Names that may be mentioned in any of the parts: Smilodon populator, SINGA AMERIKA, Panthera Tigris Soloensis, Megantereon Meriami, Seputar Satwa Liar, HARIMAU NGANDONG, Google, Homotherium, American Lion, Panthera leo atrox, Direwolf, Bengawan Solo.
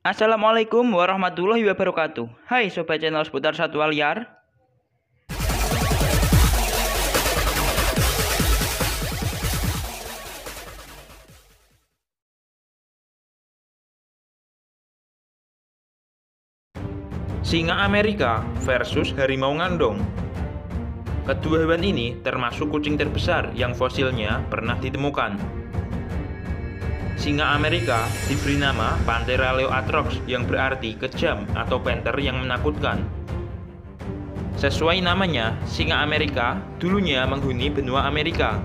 Assalamualaikum warahmatullahi wabarakatuh. Hai sobat channel Seputar Satwa Liar. Singa Amerika versus harimau ngandong. Kedua hewan ini termasuk kucing terbesar yang fosilnya pernah ditemukan. Singa Amerika diberi nama Panthera leo atrox yang berarti kejam atau panther yang menakutkan. Sesuai namanya, singa Amerika dulunya menghuni benua Amerika.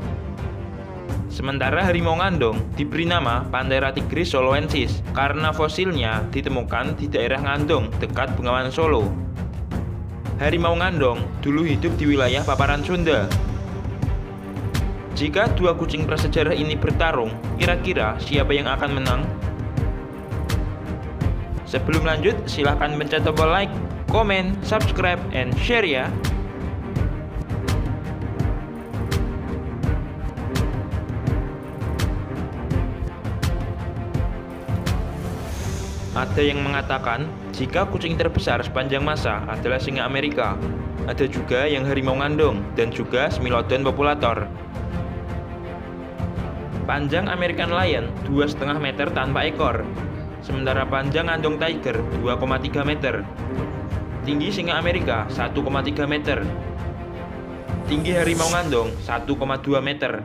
Sementara harimau ngandong diberi nama Panthera Tigris Soloensis karena fosilnya ditemukan di daerah Ngandong dekat Bengawan Solo. Harimau ngandong dulu hidup di wilayah paparan Sunda. Jika dua kucing prasejarah ini bertarung, kira-kira siapa yang akan menang? Sebelum lanjut, silahkan pencet tombol like, komen, subscribe, and share ya! Ada yang mengatakan jika kucing terbesar sepanjang masa adalah singa Amerika. Ada juga yang harimau ngandong dan juga Smilodon populator. Panjang American Lion 2,5 meter tanpa ekor, sementara panjang ngandong tiger 2,3 meter. Tinggi singa Amerika 1,3 meter. Tinggi harimau ngandong 1,2 meter.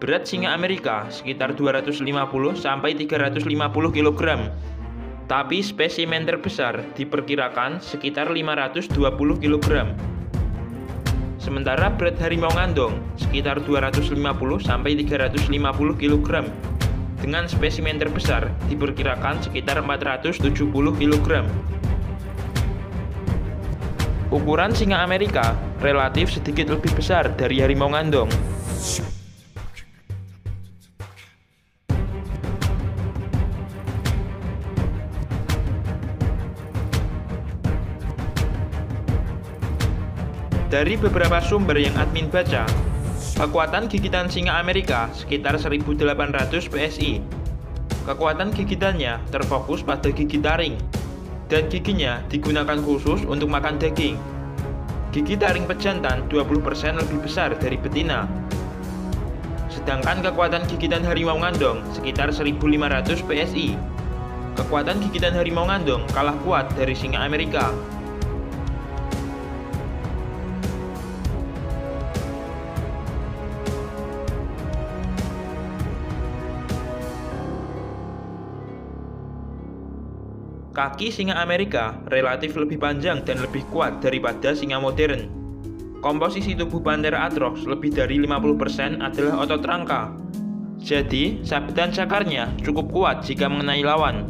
Berat singa Amerika sekitar 250-350 kg. Tapi spesimen terbesar diperkirakan sekitar 520 kg. Sementara berat harimau ngandong sekitar 250-350 kg, dengan spesimen terbesar diperkirakan sekitar 470 kg. Ukuran singa Amerika relatif sedikit lebih besar dari harimau ngandong. Dari beberapa sumber yang admin baca, kekuatan gigitan singa Amerika sekitar 1800 PSI. Kekuatan gigitannya terfokus pada gigi taring, dan giginya digunakan khusus untuk makan daging. Gigi taring pejantan 20% lebih besar dari betina. Sedangkan kekuatan gigitan harimau ngandong sekitar 1500 PSI. Kekuatan gigitan harimau ngandong kalah kuat dari singa Amerika. Kaki singa Amerika relatif lebih panjang dan lebih kuat daripada singa modern. Komposisi tubuh Panthera atrox lebih dari 50% adalah otot rangka. Jadi, sabetan cakarnya cukup kuat jika mengenai lawan.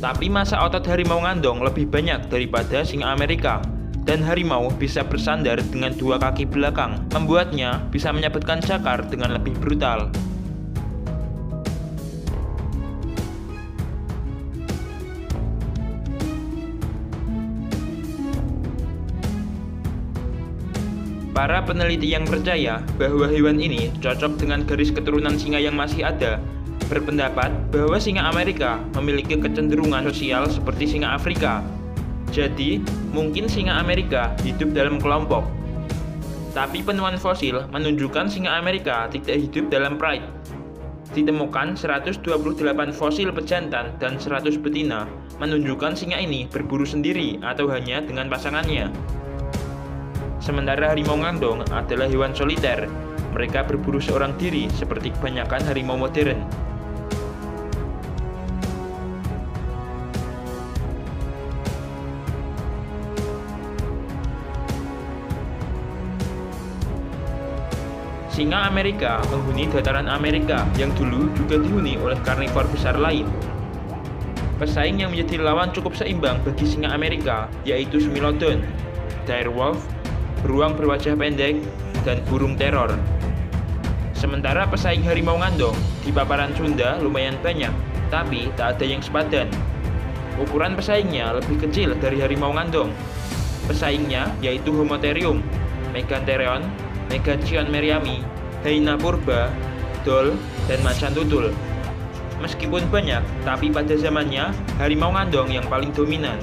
Tapi massa otot harimau ngandong lebih banyak daripada singa Amerika, dan harimau bisa bersandar dengan dua kaki belakang, membuatnya bisa menyabetkan cakar dengan lebih brutal. Para peneliti yang percaya bahwa hewan ini cocok dengan garis keturunan singa yang masih ada, berpendapat bahwa singa Amerika memiliki kecenderungan sosial seperti singa Afrika. Jadi, mungkin singa Amerika hidup dalam kelompok. Tapi penemuan fosil menunjukkan singa Amerika tidak hidup dalam pride. Ditemukan 128 fosil pejantan dan 100 betina, menunjukkan singa ini berburu sendiri atau hanya dengan pasangannya. Sementara harimau ngandong adalah hewan soliter. Mereka berburu seorang diri seperti kebanyakan harimau modern. Singa Amerika menghuni dataran Amerika yang dulu juga dihuni oleh karnivor besar lain. Pesaing yang menjadi lawan cukup seimbang bagi singa Amerika yaitu Smilodon, Direwolf, beruang berwajah pendek, dan burung teror. Sementara pesaing harimau ngandong di paparan Sunda lumayan banyak, tapi tak ada yang sepadan. Ukuran pesaingnya lebih kecil dari harimau ngandong. Pesaingnya yaitu Homotherium, Megantereon, Megantereon Meriami, Hyena Purba, Dol, dan Macan Tutul. Meskipun banyak, tapi pada zamannya harimau ngandong yang paling dominan.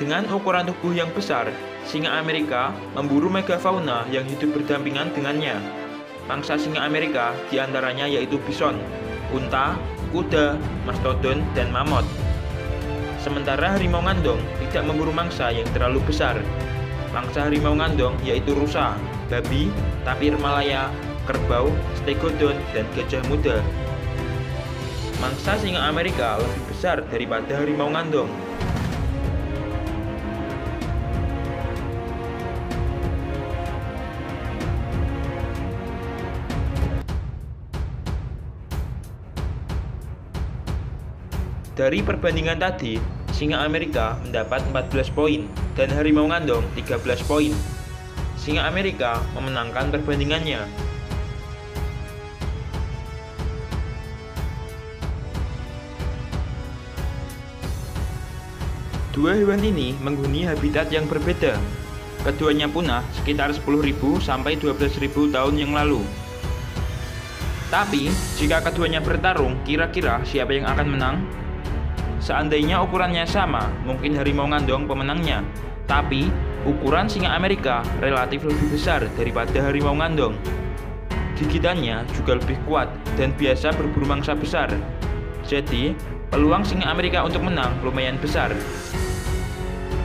Dengan ukuran tubuh yang besar, singa Amerika memburu megafauna yang hidup berdampingan dengannya. Pangsa singa Amerika diantaranya yaitu bison, unta, kuda, mastodon, dan mamut. Sementara harimau ngandong tidak memburu mangsa yang terlalu besar. Pangsa harimau ngandong yaitu rusa, babi, tapir malaya, kerbau, stegodon, dan gajah muda. Mangsa singa Amerika lebih besar daripada harimau ngandong. Dari perbandingan tadi, singa Amerika mendapat 14 poin dan harimau ngandong 13 poin. Singa Amerika memenangkan perbandingannya. Dua hewan ini menghuni habitat yang berbeda. Keduanya punah sekitar 10.000 sampai 12.000 tahun yang lalu. Tapi, jika keduanya bertarung, kira-kira siapa yang akan menang? Seandainya ukurannya sama, mungkin harimau ngandong pemenangnya. Tapi, ukuran singa Amerika relatif lebih besar daripada harimau ngandong. Gigitannya juga lebih kuat dan biasa berburu mangsa besar. Jadi, peluang singa Amerika untuk menang lumayan besar.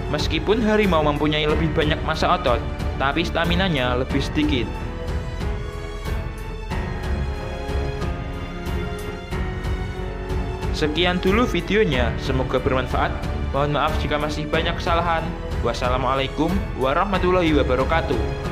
Meskipun harimau mempunyai lebih banyak massa otot, tapi staminanya lebih sedikit. Sekian dulu videonya, semoga bermanfaat. Mohon maaf jika masih banyak kesalahan. Wassalamualaikum warahmatullahi wabarakatuh.